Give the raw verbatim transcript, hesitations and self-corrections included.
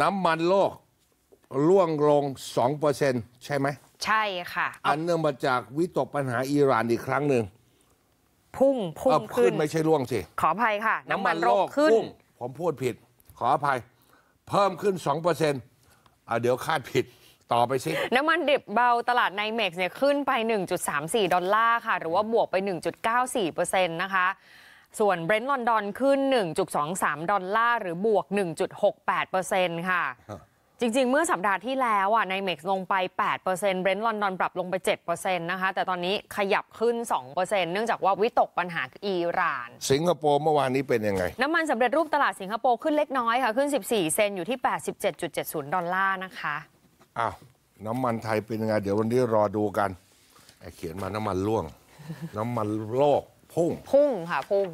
น้ำมันโลกร่วงลง สองเปอร์เซ็นต์ ใช่ไหมใช่ค่ะอันเนื่องมาจากวิตกปัญหาอิหร่านอีกครั้งหนึ่งพุ่งพุ่งขึ้นไม่ใช่ร่วงสิขออภัยค่ะน้ำมันโลกขึ้นผมพูดผิดขออภัยเพิ่มขึ้น สองเปอร์เซ็นต์ อ่ะเดี๋ยวคาดผิดต่อไปสิน้ำมันดิบเบาตลาดไนเม็กซ์เนี่ยขึ้นไป หนึ่งจุดสามสี่ ดอลลาร์ค่ะหรือว่าบวกไป หนึ่งจุดเก้าสี่เปอร์เซ็นต์ นะคะส่วนเบรนท์ลอนดอนขึ้น หนึ่งจุดสองสาม ดอลลาร์หรือบวก หนึ่งจุดหกแปดเปอร์เซ็นต์ ค่ะจริงๆเมื่อสัปดาห์ที่แล้วอ่ะไนเม็กซ์ลงไป แปดเปอร์เซ็นต์เบรนท์ลอนดอนปรับลงไป เจ็ดเปอร์เซ็นต์นะคะแต่ตอนนี้ขยับขึ้น สองเปอร์เซ็นต์เนื่องจากว่าวิตกปัญหาอิหร่านสิงคโปร์เมื่อวานนี้เป็นยังไงน้ำมันสำเร็จรูปตลาดสิงคโปร์ขึ้นเล็กน้อยค่ะขึ้นสิบสี่เซนต์อยู่ที่ แปดสิบเจ็ดจุดเจ็ดศูนย์ ดอลลาร์นะคะอ้าวน้ำมันไทยเป็นยังไงเดี๋ยววันนี้รอดูกันเขียนมาน้ำมันร่วง น้ำมันโลกพุ่งพุ่งค่ะพุ่ง